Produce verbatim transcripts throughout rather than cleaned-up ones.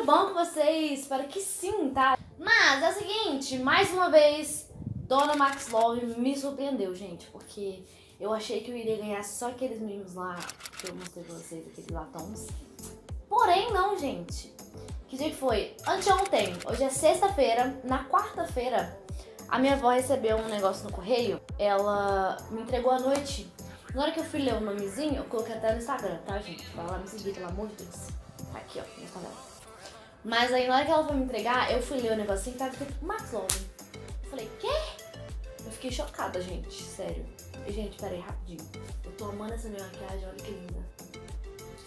espero bom com vocês, espero que sim, tá? Mas é o seguinte, mais uma vez, Dona Max Love me surpreendeu, gente, porque eu achei que eu iria ganhar só aqueles mimos lá que eu mostrei pra vocês, aqueles latons. Porém, não, gente. Que dia que foi? Anteontem. Hoje é sexta-feira. Na quarta-feira, a minha avó recebeu um negócio no correio. Ela me entregou à noite. Na hora que eu fui ler o nomezinho, eu coloquei até no Instagram, tá, gente? Vai lá me seguir, pelo amor de Deus. Tá aqui, ó, minha canela. Mas aí, na hora que ela foi me entregar, eu fui ler o negocinho e tava escrito Max Love. Eu falei, quê? Eu fiquei chocada, gente, sério. Gente, peraí, rapidinho. Eu tô amando essa minha maquiagem, olha que linda.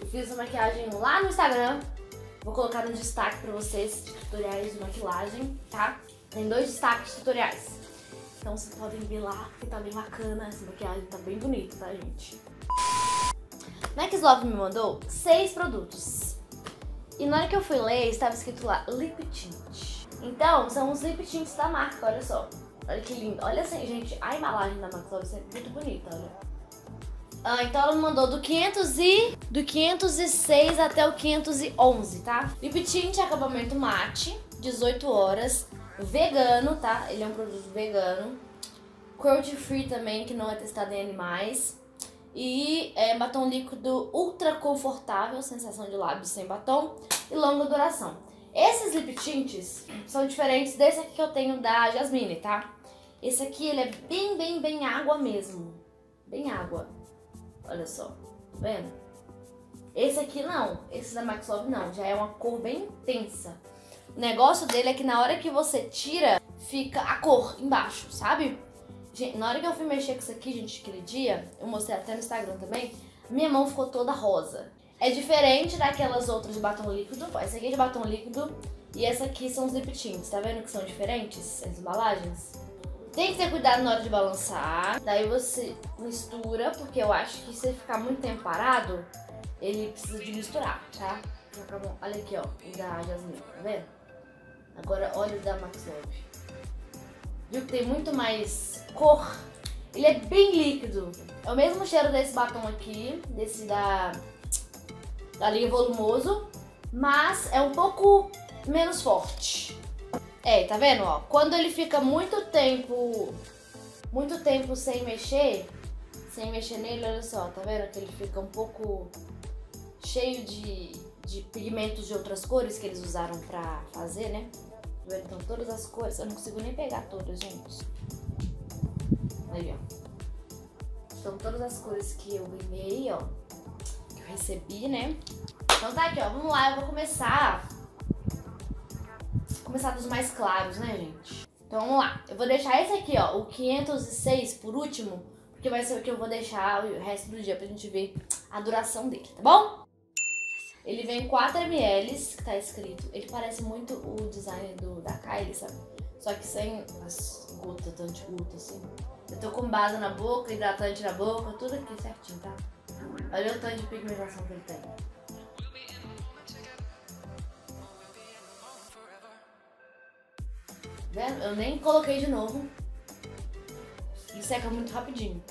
Eu fiz essa maquiagem lá no Instagram. Vou colocar no destaque pra vocês tutoriais de maquilagem, tá? Tem dois destaques tutoriais. Então vocês podem ver lá, que tá bem bacana. Essa maquiagem tá bem bonita, tá, gente? Max Love me mandou seis produtos. E na hora que eu fui ler, estava escrito lá, lip tint. Então, são os lip tints da marca, olha só. Olha que lindo. Olha assim, gente, a embalagem da Max Love é muito bonita, olha. Ah, então ela me mandou do quinhentos e... do quinhentos e seis até o quinhentos e onze, tá? Lip tint acabamento mate, dezoito horas, vegano, tá? Ele é um produto vegano. Cruelty free também, que não é testado em animais. E é, batom líquido ultra confortável, sensação de lábios sem batom e longa duração. Esses lip tints são diferentes desse aqui que eu tenho da Jasmine, tá? Esse aqui, ele é bem, bem, bem água mesmo. Bem água. Olha só, tá vendo? Esse aqui não, esse da Max Love não, já é uma cor bem intensa. O negócio dele é que na hora que você tira, fica a cor embaixo, sabe? Gente, na hora que eu fui mexer com isso aqui, gente, aquele dia, eu mostrei até no Instagram também, minha mão ficou toda rosa. É diferente daquelas outras de batom líquido, essa aqui é de batom líquido e essa aqui são os lip tints, tá vendo que são diferentes as embalagens? Tem que ter cuidado na hora de balançar, daí você mistura, porque eu acho que se ele ficar muito tempo parado, ele precisa de misturar, tá? Olha aqui, ó, o da Jasmine, tá vendo? Agora olha o da Max Love. Viu que tem muito mais cor? Ele é bem líquido. É o mesmo cheiro desse batom aqui, desse da, da linha Volumoso, mas é um pouco menos forte. É, tá vendo, ó? Quando ele fica muito tempo, muito tempo sem mexer, sem mexer nele, olha só, tá vendo que ele fica um pouco cheio de, de pigmentos de outras cores que eles usaram pra fazer, né? Tá vendo? Então, todas as cores, eu não consigo nem pegar todas, gente. Aí, ó. Então, todas as cores que eu ganhei, ó, que eu recebi, né? Então tá aqui, ó, vamos lá, eu vou começar... Começar dos mais claros, né, gente? Então vamos lá. Eu vou deixar esse aqui, ó, o quinhentos e seis por último, porque vai ser o que eu vou deixar o resto do dia pra gente ver a duração dele, tá bom? Ele vem quatro mililitros, que tá escrito. Ele parece muito o design do, da Kylie, sabe? Só que sem as gotas, tanto de gota, assim. Eu tô com base na boca, hidratante na boca, tudo aqui certinho, tá? Olha o tanto de pigmentação que ele tem. Eu nem coloquei de novo. E seca muito rapidinho.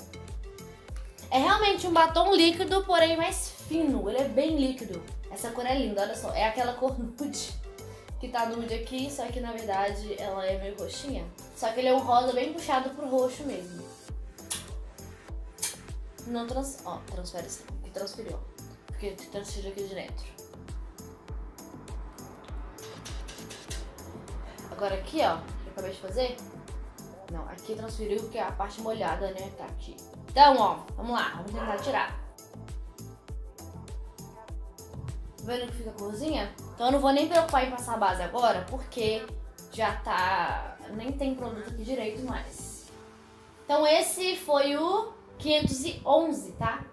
É realmente um batom líquido, porém mais fino. Ele é bem líquido. Essa cor é linda, olha só. É aquela cor nude que tá nude aqui, só que na verdade ela é meio roxinha. Só que ele é um rosa bem puxado pro roxo mesmo. Não trans... Ó, transfere isso aqui. Transferiu. Porque transferiu aqui de dentro. Agora aqui, ó. Acabei de fazer? Não, aqui transferiu porque a parte molhada, né, tá aqui. Então, ó, vamos lá, vamos tentar tirar. Tá vendo que fica a corzinha? Então eu não vou nem preocupar em passar a base agora, porque já tá... nem tem produto aqui direito mais. Então esse foi o quinhentos e onze, tá?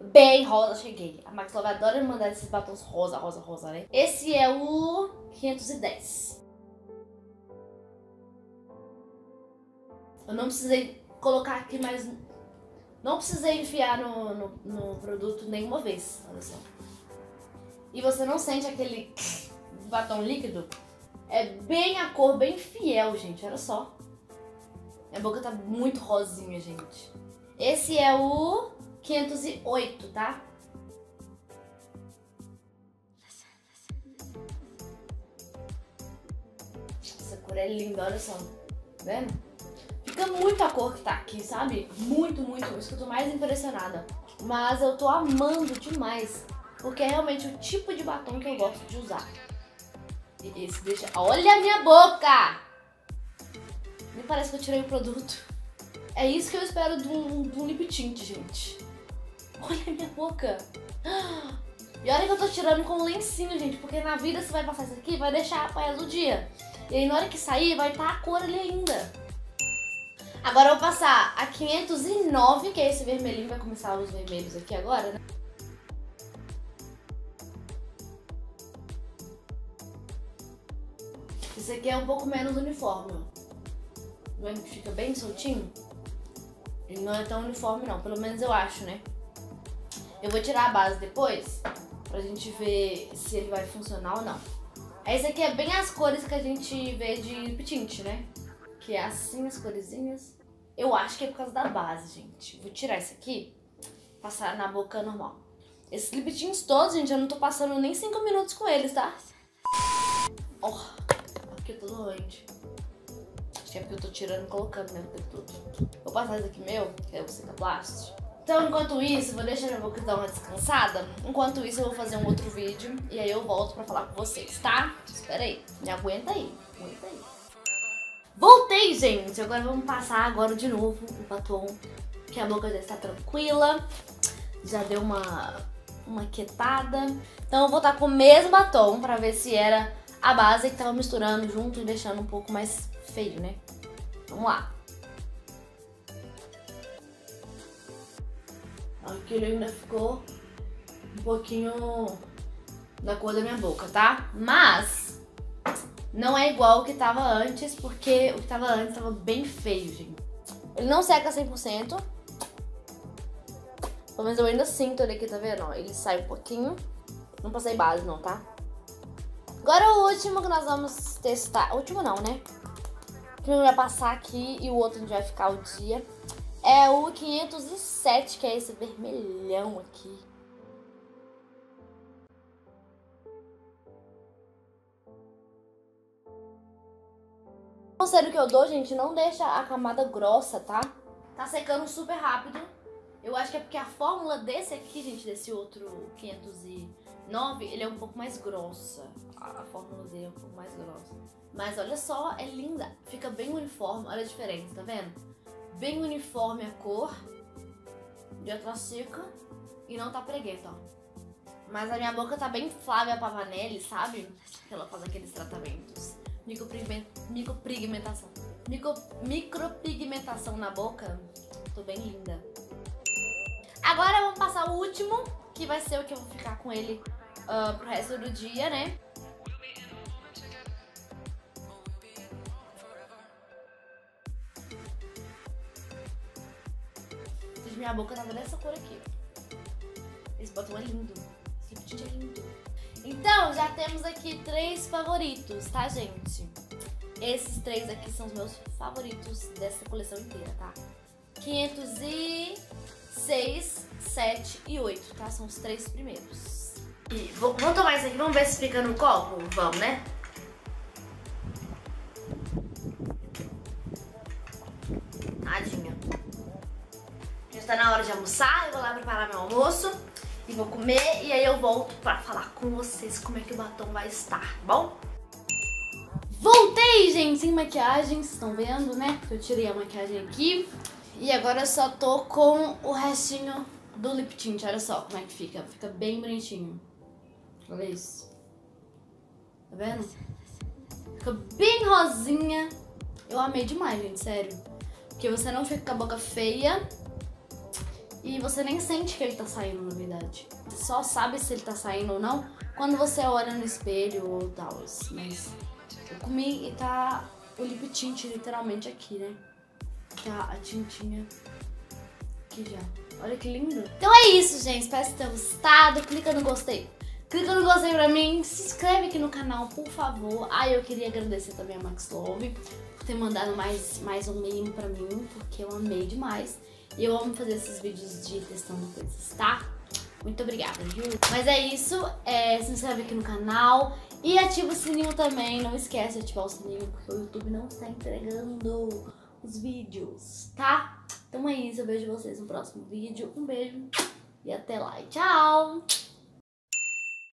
Bem rosa, cheguei. A Max Love adora mandar esses batons rosa, rosa, rosa, né? Esse é o quinhentos e dez. Eu não precisei colocar aqui mais... Não precisei enfiar no, no, no produto nenhuma vez, olha só. E você não sente aquele batom líquido? É bem a cor, bem fiel, gente, olha só. Minha boca tá muito rosinha, gente. Esse é o quinhentos e oito, tá? cor é linda, olha só. Tá vendo? Fica muito a cor que tá aqui, sabe? Muito, muito. Por isso que eu tô mais impressionada. Mas eu tô amando demais, porque é realmente o tipo de batom que eu gosto de usar. E esse deixa... Olha a minha boca! Nem parece que eu tirei o produto. É isso que eu espero de um, de um lip tint, gente. Olha a minha boca! E olha que eu tô tirando com um lencinho, gente, porque na vida você vai passar isso aqui, vai deixar a paz do dia. E aí na hora que sair, vai estar a cor ali ainda. Agora eu vou passar a quinhentos e nove, que é esse vermelhinho, vai começar os vermelhos aqui agora, né? Esse aqui é um pouco menos uniforme, ó. Vendo que fica bem soltinho? Ele não é tão uniforme não, pelo menos eu acho, né? Eu vou tirar a base depois, pra gente ver se ele vai funcionar ou não. Esse aqui é bem as cores que a gente vê de lip tint, né? Que é assim, as coresinhas. Eu acho que é por causa da base, gente. Vou tirar esse aqui, passar na boca normal. Esses lip tints todos, gente, eu não tô passando nem cinco minutos com eles, tá? Ó, oh, aqui eu tô doente. Acho que é porque eu tô tirando e colocando, né? Tudo. Vou passar esse aqui meu, que é o Cita Blast. Então, enquanto isso, vou deixar minha boca dar uma descansada. Enquanto isso, eu vou fazer um outro vídeo e aí eu volto pra falar com vocês, tá? Espera aí, me aguenta aí, aguenta aí. Voltei, gente! Agora vamos passar agora de novo o batom, que a boca já está tranquila, já deu uma, uma quietada. Então eu vou estar com o mesmo batom pra ver se era a base que tava misturando junto e deixando um pouco mais feio, né? Vamos lá! Aquilo ainda ficou um pouquinho da cor da minha boca, tá? Mas não é igual o que tava antes, porque o que tava antes tava bem feio, gente. Ele não seca cem por cento. Pelo menos eu ainda sinto ele aqui, tá vendo? Ó, ele sai um pouquinho. Não passei base não, tá? Agora o último que nós vamos testar. O último não, né? O primeiro vai passar aqui e o outro a gente vai ficar o dia. É o quinhentos e sete, que é esse vermelhão aqui. O conselho que eu dou, gente, não deixa a camada grossa, tá? Tá secando super rápido. Eu acho que é porque a fórmula desse aqui, gente, desse outro quinhentos e nove, ele é um pouco mais grossa. A fórmula dele é um pouco mais grossa. Mas olha só, é linda. Fica bem uniforme, olha a diferença, tá vendo? Bem uniforme a cor, já tá seca e não tá pregueta, ó. Mas a minha boca tá bem Flávia Pavanelli, sabe? Ela faz aqueles tratamentos. Micropigmentação. Micro, micropigmentação na boca. Tô bem linda. Agora vamos passar o último, que vai ser o que eu vou ficar com ele uh, pro resto do dia, né? Minha boca tava dessa cor aqui. Esse batom é lindo. Esse lip tint é lindo. Então, já temos aqui três favoritos, tá, gente? Esses três aqui são os meus favoritos dessa coleção inteira, tá? quinhentos e seis, sete e oito, tá? São os três primeiros. E vou, vamos tomar isso aqui, vamos ver se fica no copo? Vamos, né? Tadinha. Tá na hora de almoçar, eu vou lá preparar meu almoço e vou comer e aí eu volto pra falar com vocês como é que o batom vai estar, tá bom? Voltei, gente, sem maquiagem, vocês estão vendo, né? Eu tirei a maquiagem aqui e agora eu só tô com o restinho do lip tint, olha só como é que fica, fica bem bonitinho. Olha isso. Tá vendo? Fica bem rosinha. Eu amei demais, gente, sério. Porque você não fica com a boca feia. E você nem sente que ele tá saindo, na verdade. Você só sabe se ele tá saindo ou não quando você olha no espelho ou tal. Mas eu comi e tá o lip tint literalmente aqui, né? Tá a tintinha aqui já. Olha que lindo. Então é isso, gente. Espero que tenham gostado. Clica no gostei. Clica no gostei pra mim. Se inscreve aqui no canal, por favor. Ah, eu queria agradecer também a Max Love por ter mandado mais, mais um meme pra mim, porque eu amei demais. E eu amo fazer esses vídeos de testando coisas, tá? Muito obrigada, viu? Mas é isso, é, se inscreve aqui no canal e ativa o sininho também. Não esquece de ativar o sininho, porque o YouTube não está entregando os vídeos, tá? Então é isso, eu vejo vocês no próximo vídeo. Um beijo e até lá. E tchau!